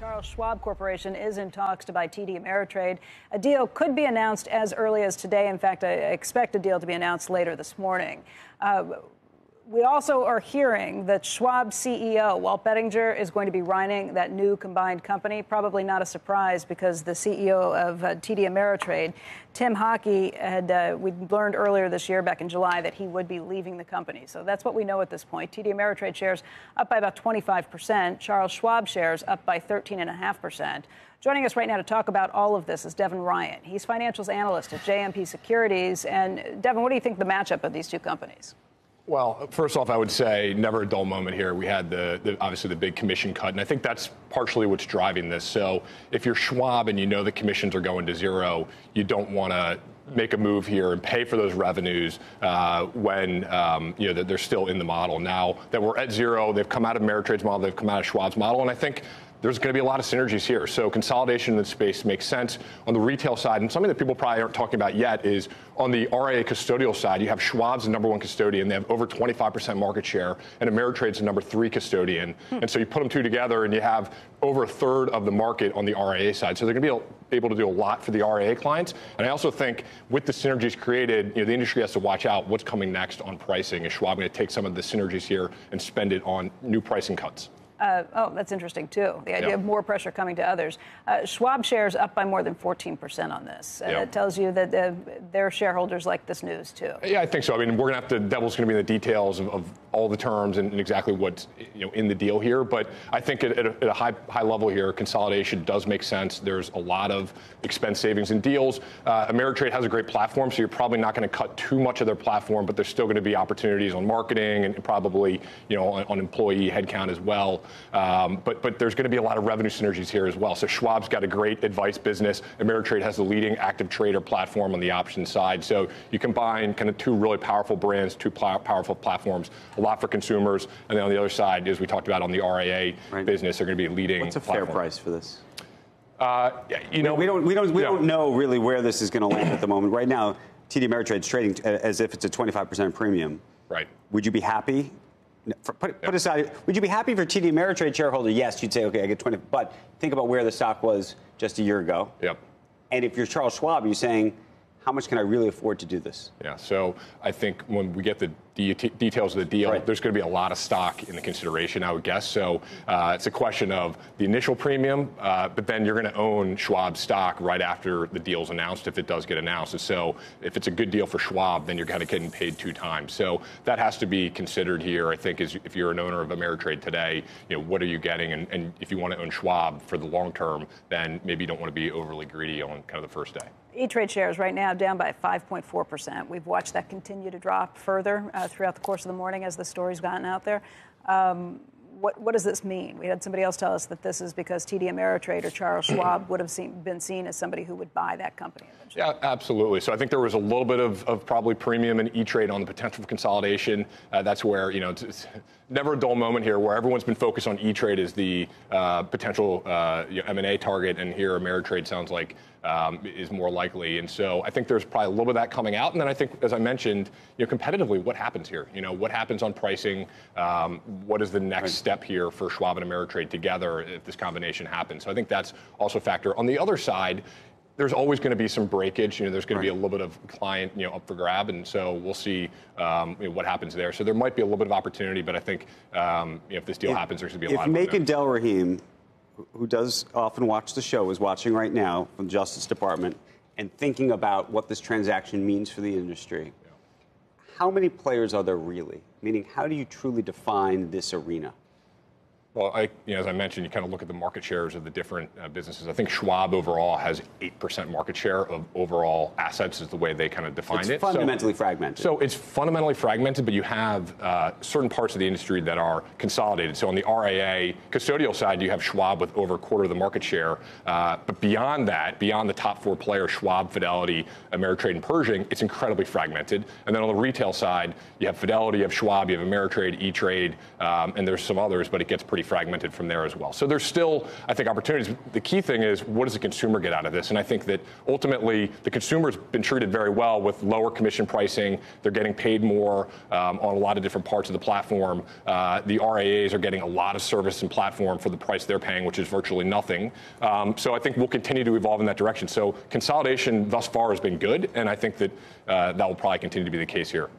Charles Schwab Corporation is in talks to buy TD Ameritrade. A deal could be announced as early as today. In fact, I expect a deal to be announced later this morning. We also are hearing that Schwab CEO Walt Bettinger is going to be running that new combined company. Probably not a surprise because the CEO of TD Ameritrade, Tim Hockey, we learned earlier this year, back in July, that he would be leaving the company. So that's what we know at this point. TD Ameritrade shares up by about 25%. Charles Schwab shares up by 13.5%. Joining us right now to talk about all of this is Devin Ryan. He's financials analyst at JMP Securities. And Devin, what do you think the matchup of these two companies? Well, first off, I would say never a dull moment here. We had obviously the big commission cut, and I think that's partially what's driving this. So if you're Schwab and you know the commissions are going to zero, you don't want to make a move here and pay for those revenues when they're still in the model. Now that we're at zero, they've come out of Ameritrade's model, they've come out of Schwab's model, and I think there's going to be a lot of synergies here. So consolidation in the space makes sense on the retail side. And something that people probably aren't talking about yet is on the RIA custodial side, you have Schwab's the number one custodian. They have over 25% market share, and Ameritrade's the number three custodian. And so you put them two together, and you have over a third of the market on the RIA side. So they're going to be able to do a lot for the RIA clients. And I also think with the synergies created, the industry has to watch out what's coming next on pricing. Is Schwab going to take some of the synergies here and spend it on new pricing cuts? Oh, that's interesting, too. The idea of more pressure coming to others. Schwab shares up by more than 14% on this. It tells you that their shareholders like this news, too. Yeah, I think so. I mean, we're going to have to, devil's going to be in the details of all the terms and exactly what's in the deal here. But I think at a high level here, consolidation does make sense. There's a lot of expense savings in deals. Ameritrade has a great platform, so you're probably not going to cut too much of their platform, but there's still going to be opportunities on marketing and probably on employee headcount as well. But there's going to be a lot of revenue synergies here as well. So Schwab's got a great advice business. Ameritrade has the leading active trader platform on the options side. So you combine kind of two really powerful brands, two powerful platforms, a lot for consumers. And then on the other side, as we talked about on the RIA business, they're going to be a leading platform. What's a fair price for this? We don't know really where this is going to land at the moment. Right now, TD Ameritrade's trading as if it's a 25% premium. Right. Would you be happy? Put aside, would you be happy for TD Ameritrade shareholder? Yes, you'd say, okay, I get 20. But think about where the stock was just a year ago. Yep. And if you're Charles Schwab, you're saying, how much can I really afford to do this? Yeah. So I think when we get the details of the deal, there's going to be a lot of stock in the consideration, I would guess. So it's a question of the initial premium, but then you're going to own Schwab stock right after the deal's announced, if it does get announced. And so if it's a good deal for Schwab, then you're kind of getting paid two times. So that has to be considered here, I think, is if you're an owner of Ameritrade today, what are you getting? And if you want to own Schwab for the long term, then maybe you don't want to be overly greedy on kind of the first day. E-Trade shares right now down by 5.4%. We've watched that continue to drop further throughout the course of the morning as the story's gotten out there. What does this mean? We had somebody else tell us that this is because TD Ameritrade or Charles Schwab would have been seen as somebody who would buy that company eventually. Yeah, absolutely. So I think there was a little bit of probably premium in E-Trade on the potential for consolidation. That's where, it's never a dull moment here, where everyone's been focused on E-Trade as the potential M&A target, and here Ameritrade sounds like is more likely. And so I think there's probably a little bit of that coming out. And then I think, as I mentioned, competitively, what happens here? What happens on pricing? What is the next step here for Schwab and Ameritrade together if this combination happens? So I think that's also a factor. On the other side, there's always going to be some breakage. There's going to be a little bit of client, up for grab, and so we'll see what happens there. So there might be a little bit of opportunity, but I think if this deal happens, there's going to be a lot of. If Macon Del Rahim, who does often watch the show, is watching right now from the Justice Department and thinking about what this transaction means for the industry, how many players are there really? Meaning, how do you truly define this arena? Well, as I mentioned, you kind of look at the market shares of the different businesses. I think Schwab overall has 8% market share of overall assets is the way they kind of define it. It's fundamentally fragmented. So it's fundamentally fragmented, but you have certain parts of the industry that are consolidated. So on the RIA custodial side, you have Schwab with over a quarter of the market share. But beyond that, beyond the top four players, Schwab, Fidelity, Ameritrade, and Pershing, it's incredibly fragmented. And then on the retail side, you have Fidelity, you have Schwab, you have Ameritrade, E-Trade, and there's some others, but it gets pretty pretty fragmented from there as well. So there's still, I think, opportunities. The key thing is, what does the consumer get out of this? And I think that ultimately the consumer's been treated very well with lower commission pricing. They're getting paid more on a lot of different parts of the platform. The RIAs are getting a lot of service and platform for the price they're paying, which is virtually nothing. So I think we'll continue to evolve in that direction. So consolidation thus far has been good, and I think that that will probably continue to be the case here.